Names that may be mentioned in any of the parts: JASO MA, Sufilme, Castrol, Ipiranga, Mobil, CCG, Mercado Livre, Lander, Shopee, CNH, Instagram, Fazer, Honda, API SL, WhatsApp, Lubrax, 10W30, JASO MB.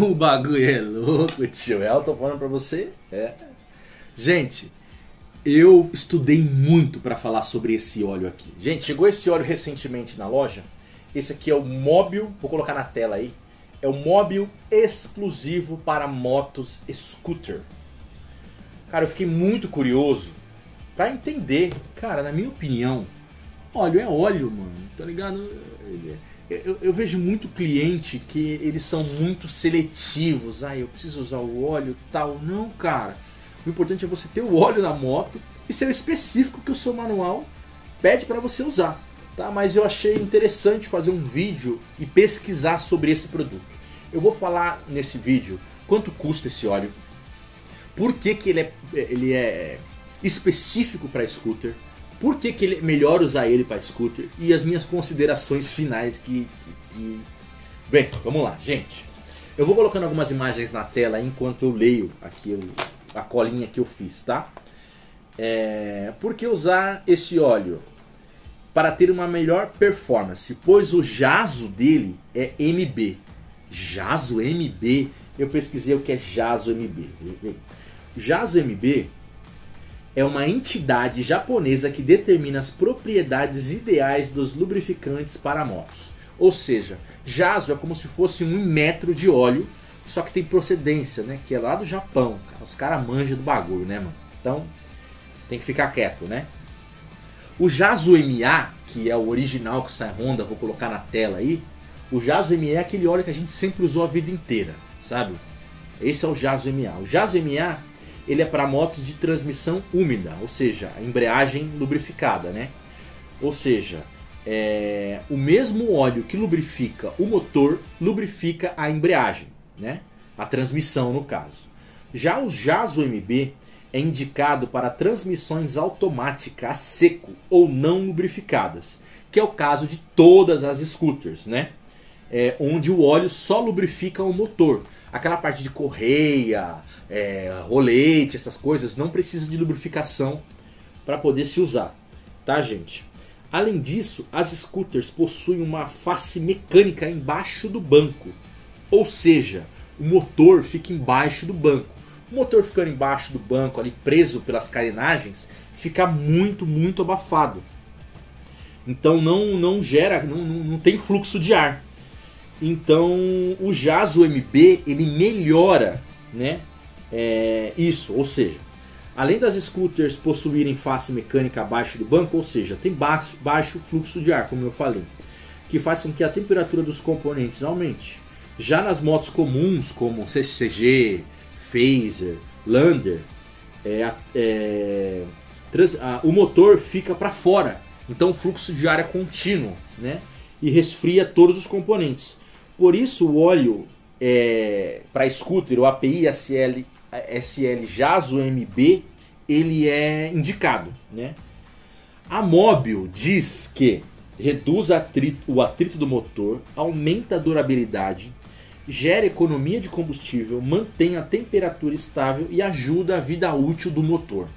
O bagulho é louco, tio. Eu tô falando pra você. É. Gente, eu estudei muito pra falar sobre esse óleo aqui. Gente, chegou esse óleo recentemente na loja. Esse aqui é o Mobil, vou colocar na tela aí. É o Mobil exclusivo para motos scooter. Cara, eu fiquei muito curioso pra entender. Cara, na minha opinião, óleo é óleo, mano. Tá ligado? Eu vejo muito cliente que eles são muito seletivos. Ah, eu preciso usar o óleo tal. Não, cara. O importante é você ter o óleo na moto e ser específico que o seu manual pede para você usar. Tá? Mas eu achei interessante fazer um vídeo e pesquisar sobre esse produto. Eu vou falar nesse vídeo quanto custa esse óleo, por que que ele é específico para scooter, por que que é melhor usar ele para scooter e as minhas considerações finais que... Bem, vamos lá, gente. Eu vou colocando algumas imagens na tela enquanto eu leio aqui a colinha que eu fiz, tá? Por que usar esse óleo? Para ter uma melhor performance, pois o JASO dele é MB. JASO MB, eu pesquisei o que é JASO MB. JASO MB... é uma entidade japonesa que determina as propriedades ideais dos lubrificantes para motos. Ou seja, JASO é como se fosse um metro de óleo, só que tem procedência, né? Que é lá do Japão. Os caras manjam do bagulho, né, mano? Então, tem que ficar quieto, né? O JASO MA, que é o original que sai Honda, vou colocar na tela aí. O JASO MA é aquele óleo que a gente sempre usou a vida inteira, sabe? Esse é o JASO MA. O JASO MA... ele é para motos de transmissão úmida, ou seja, a embreagem lubrificada, né? Ou seja, o mesmo óleo que lubrifica o motor, lubrifica a embreagem, né? A transmissão, no caso. Já o JASO MB é indicado para transmissões automáticas a seco ou não lubrificadas, que é o caso de todas as scooters, né? Onde o óleo só lubrifica o motor. Aquela parte de correia, rolete, essas coisas, não precisa de lubrificação para poder se usar, tá, gente? Além disso, as scooters possuem uma face mecânica embaixo do banco, ou seja, o motor fica embaixo do banco. O motor ficando embaixo do banco, ali preso pelas carenagens, fica muito, muito abafado. Então não tem fluxo de ar. Então o JASO MB ele melhora, né, isso, ou seja, além das scooters possuírem face mecânica abaixo do banco, ou seja, tem baixo fluxo de ar, como eu falei, que faz com que a temperatura dos componentes aumente. Já nas motos comuns, como CCG, Fazer, Lander, o motor fica para fora, então o fluxo de ar é contínuo, né, e resfria todos os componentes. Por isso o óleo para scooter, o API SL JASO MB, ele é indicado, né? A Mobil diz que reduz o atrito do motor, aumenta a durabilidade, gera economia de combustível, mantém a temperatura estável e ajuda a vida útil do motor.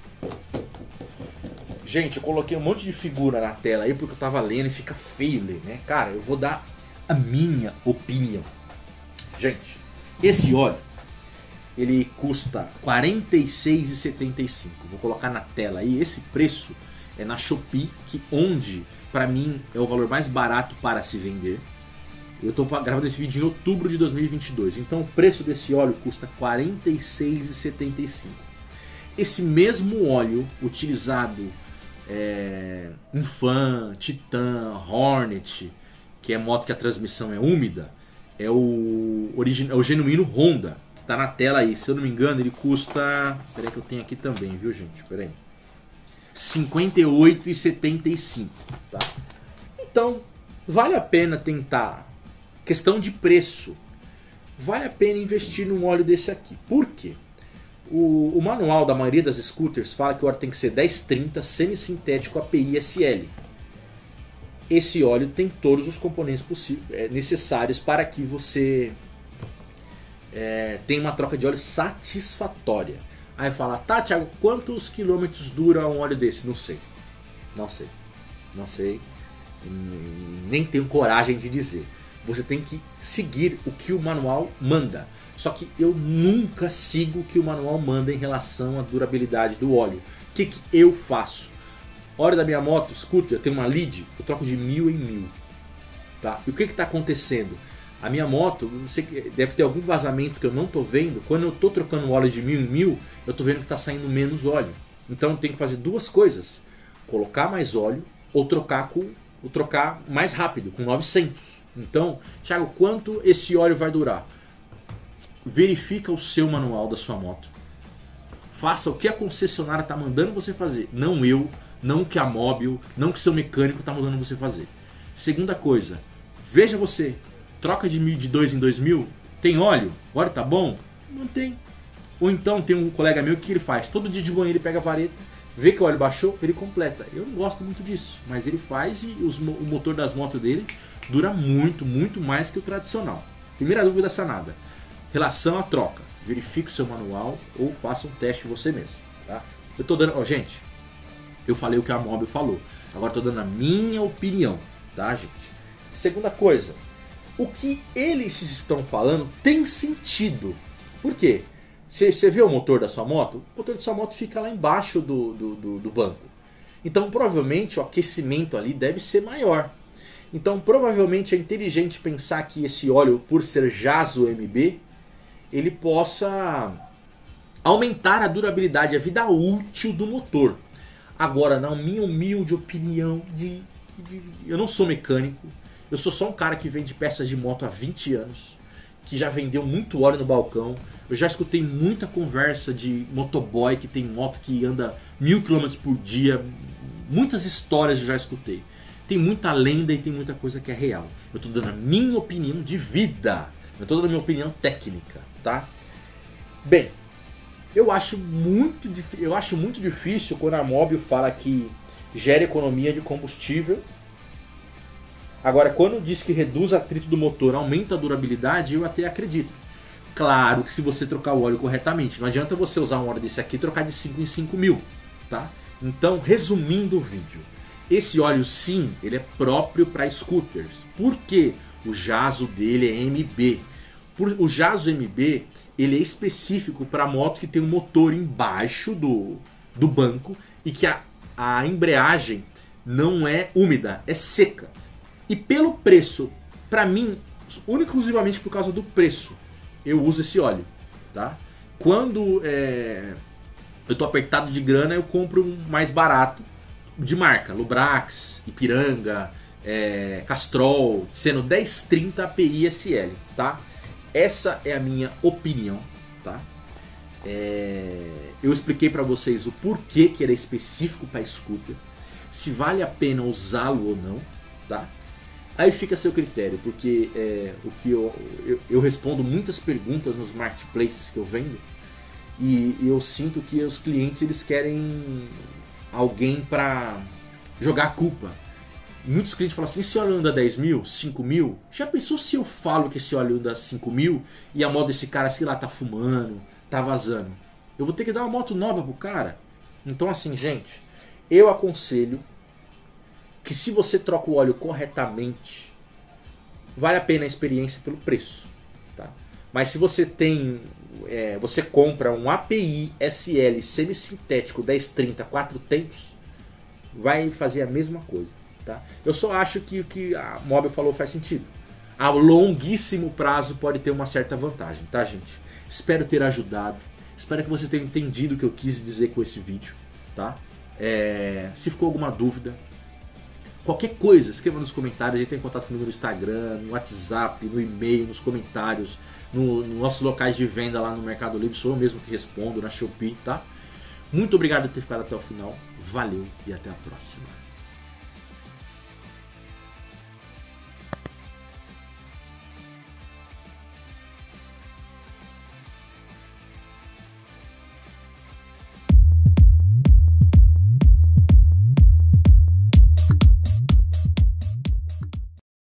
Gente, eu coloquei um monte de figura na tela aí porque eu tava lendo e fica feio ler, né? Cara, eu vou dar a minha opinião. Gente, esse óleo, ele custa R$ 46,75. Vou colocar na tela aí. Esse preço é na Shopee, onde, pra mim, é o valor mais barato para se vender. Eu tô gravando esse vídeo em outubro de 2022. Então, o preço desse óleo custa R$ 46,75. Esse mesmo óleo utilizado em Fan, Titan, Hornet, que é moto que a transmissão é úmida, é o genuíno Honda, que tá na tela aí. Se eu não me engano, ele custa... Peraí que eu tenho aqui também, viu, gente? Peraí. R$ 58,75, tá? Então, vale a pena tentar. Questão de preço. Vale a pena investir num óleo desse aqui. Por quê? O manual da maioria das scooters fala que o óleo tem que ser 1030 semissintético API SL. Esse óleo tem todos os componentes necessários para que você tenha uma troca de óleo satisfatória. Aí fala, tá, Thiago, quantos quilômetros dura um óleo desse? Não sei. Não sei. Não sei. Nem tenho coragem de dizer. Você tem que seguir o que o manual manda. Só que eu nunca sigo o que o manual manda em relação à durabilidade do óleo. O que que eu faço? Hora da minha moto, scooter, eu tenho uma lead, eu troco de 1000 em 1000. Tá? E o que está acontecendo? A minha moto, não sei, deve ter algum vazamento que eu não estou vendo. Quando eu estou trocando óleo de 1000 em 1000, eu estou vendo que está saindo menos óleo. Então eu tenho que fazer duas coisas: colocar mais óleo ou trocar mais rápido, com 900. Então, Thiago, quanto esse óleo vai durar? Verifica o seu manual da sua moto. Faça o que a concessionária está mandando você fazer. Não eu, não que a Mobil, não que seu mecânico está mandando você fazer. Segunda coisa, veja você. Troca de 2000 em 2000. Tem óleo? O óleo tá bom? Não tem. Ou então tem um colega meu que ele faz. Todo dia de manhã ele pega a vareta, vê que o óleo baixou, ele completa. Eu não gosto muito disso, mas ele faz e o motor das motos dele dura muito, muito mais que o tradicional. Primeira dúvida sanada. Relação à troca. Verifique o seu manual ou faça um teste você mesmo. Tá? Eu tô dando... Ó, gente, eu falei o que a Mobil falou. Agora tô dando a minha opinião. Tá, gente? Segunda coisa. O que eles estão falando tem sentido. Por quê? Você vê o motor da sua moto? O motor da sua moto fica lá embaixo do banco. Então provavelmente o aquecimento ali deve ser maior. Então provavelmente é inteligente pensar que esse óleo, por ser JASO MB, ele possa aumentar a durabilidade, a vida útil do motor. Agora, na minha humilde opinião, eu não sou mecânico, eu sou só um cara que vende peças de moto há 20 anos, que já vendeu muito óleo no balcão. Eu já escutei muita conversa de motoboy que tem moto que anda 1000 quilômetros por dia. Muitas histórias eu já escutei. Tem muita lenda e tem muita coisa que é real. Eu tô dando a minha opinião de vida. Eu tô dando a minha opinião técnica, tá? Bem, eu acho muito difícil quando a Mobil fala que gera economia de combustível. Agora, quando diz que reduz atrito do motor, aumenta a durabilidade, eu até acredito. Claro que se você trocar o óleo corretamente, não adianta você usar um óleo desse aqui e trocar de 5000 em 5000, tá? Então, resumindo o vídeo, esse óleo sim, ele é próprio para scooters. Por quê? O JASO dele é MB. O JASO MB, ele é específico para moto que tem um motor embaixo do banco e que a embreagem não é úmida, é seca. E pelo preço, pra mim, única e exclusivamente por causa do preço, eu uso esse óleo, tá? Quando eu tô apertado de grana, eu compro um mais barato, de marca, Lubrax, Ipiranga, Castrol, sendo 10,30 API SL, tá? Essa é a minha opinião, tá? Eu expliquei pra vocês o porquê que era específico pra scooter, se vale a pena usá-lo ou não, tá? Aí fica a seu critério, porque o que eu respondo muitas perguntas nos marketplaces que eu vendo e eu sinto que os clientes eles querem alguém para jogar a culpa. Muitos clientes falam assim, esse óleo anda 10.000, 5.000? Já pensou se eu falo que esse óleo anda 5.000 e a moto desse cara, sei lá, tá fumando, tá vazando? Eu vou ter que dar uma moto nova pro cara? Então assim, gente, eu aconselho que se você troca o óleo corretamente, vale a pena a experiência pelo preço, tá? Mas se você tem, você compra um API SL semissintético 1030 4 tempos, vai fazer a mesma coisa, tá? Eu só acho que o que a Mobil falou faz sentido. A longuíssimo prazo pode ter uma certa vantagem, tá, gente? Espero ter ajudado, espero que você tenha entendido o que eu quis dizer com esse vídeo, tá? Se ficou alguma dúvida, qualquer coisa, escreva nos comentários, entre em contato comigo no Instagram, no WhatsApp, no e-mail, nos comentários, nos nossos locais de venda lá no Mercado Livre, sou eu mesmo que respondo, na Shopee, tá? Muito obrigado por ter ficado até o final, valeu e até a próxima.